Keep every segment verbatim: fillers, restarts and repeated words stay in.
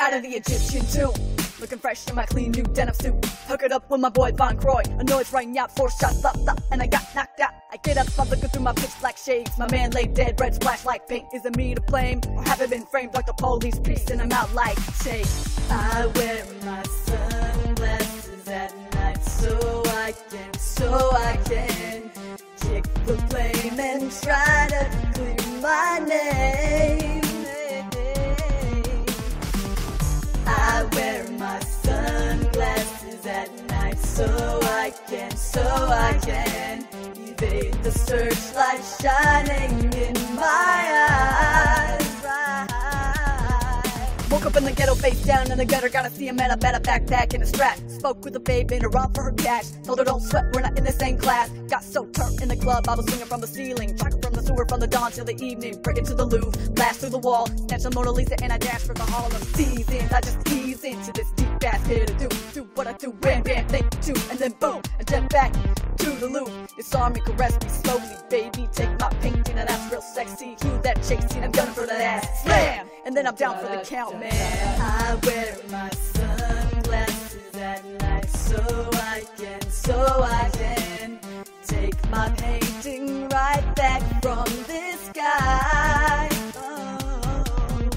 out of the Egyptian tomb. Looking fresh in my clean new denim suit. Hookered up with my boy Von Croy. A noise rang out, four shots up, up, and I got knocked out. I get up, I'm looking through my pitch black shades. My man lay dead, red splash like paint. Is it me to blame? Or haven't been framed like the police piece, and I'm out like shade. I wear my sunglasses at night so I can, so I can kick the blame and try to clean my name. I wear my sunglasses at night so I can, so I can evade the searchlight shining in my eyes. Woke up in the ghetto, face down in the gutter. Gotta see a man, I bet a backpack and a strap. Spoke with a babe, made her rob for her cash. Told her don't sweat, we're not in the same class. Got so turnt in the club, I was swinging from the ceiling. Chocolate from the sewer, from the dawn till the evening. Breaking to the Louvre, blast through the wall. Snatched a Mona Lisa and I dashed for the Hall of Seasons. I just ease into this deep ass here to do. Do what I do, bam, bam, think two. And then boom, I jet back to the Louvre. You saw me, caress me slowly, baby. Take my painting and that's real sexy. Cue that chasing, I'm gunning for that ass. Slam! And then I'm down for the count, man. I wear my sunglasses at night so I can, so I can take my painting right back from the sky. Oh.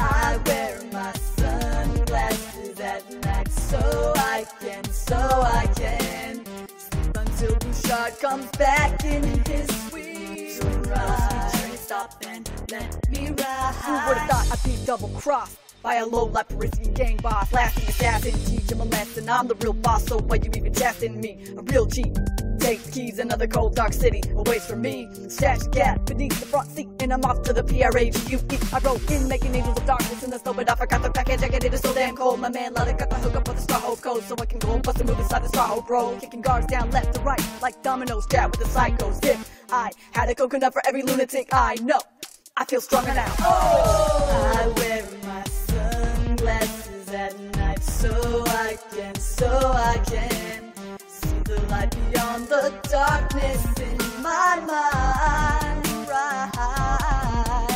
I wear my sunglasses at night so I can, so I can sleep until Bouchard comes back in his sweet ride. And let me ride. Who would've thought I'd be double-crossed by a low-life Parisian gang boss? Laughing, assassin, teach him a lesson. I'm the real boss, so why you even testing me? A real G. Take keys, another cold, dark city awaits for me. Stash gap beneath the front seat, and I'm off to the Prague. I rode in, making angels of darkness in the snow, but I forgot the package I get. It is so damn cold. My man Lilith got the hook up for the Starhole Coast, so I can go and bust a move inside the Starhole Road. Kicking guards down left to right, like dominoes, jab with the psychos. Dip. I had a coconut for every lunatic I know. I feel stronger now. Oh! I wear my sunglasses at night so I can, so I can see the light beyond the darkness in my mind. Right.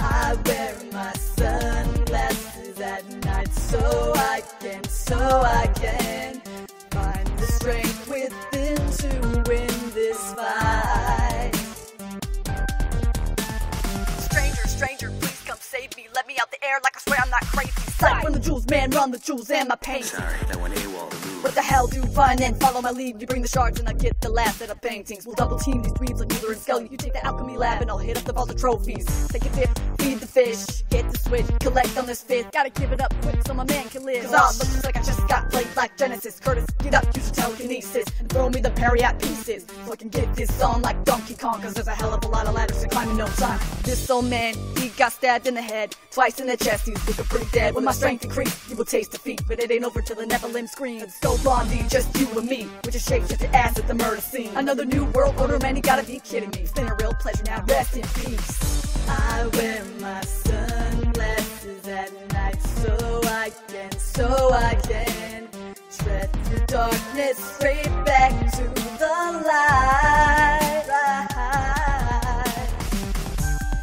I wear my sunglasses at night so I can, so I can find the strength within to win this fight. Stranger, stranger, please come save me. Let me out the air like I swear I'm not crazy. Sight from the jewels, man, run the jewels and my pain. Sorry, that went AWOL. What the hell, dude? Fine, then follow my lead. You bring the shards and I get the last set of paintings. We'll double team these dweebs like Euler and Skelly. You take the alchemy lab and I'll hit up the balls of trophies. Take a dip, feed the fish, hit the switch, collect on this fifth. Gotta give it up quick so my man can live. Cause all it looks like I just got played like Genesis Curtis. Get up, use your telekinesis, and throw me the parry at pieces. So I can get this on like Donkey Kong. Cause there's a hell of a lot of ladders to climb in no time. This old man, he got stabbed in the head, twice in the chest, he's looking pretty dead. When my strength increased, you will taste defeat. But it ain't over till the Nephilim screams. So Blondie, just you and me, with your shape just your ass at the murder scene. Another new world order, man, you gotta be kidding me. It's been a real pleasure, now rest in peace. I wear my sunglasses at night so I can, so I can tread through darkness straight back to the light.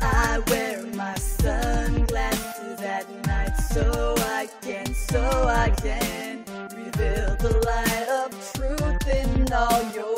I wear my sunglasses at night so I can, so I can reveal the light of truth in all your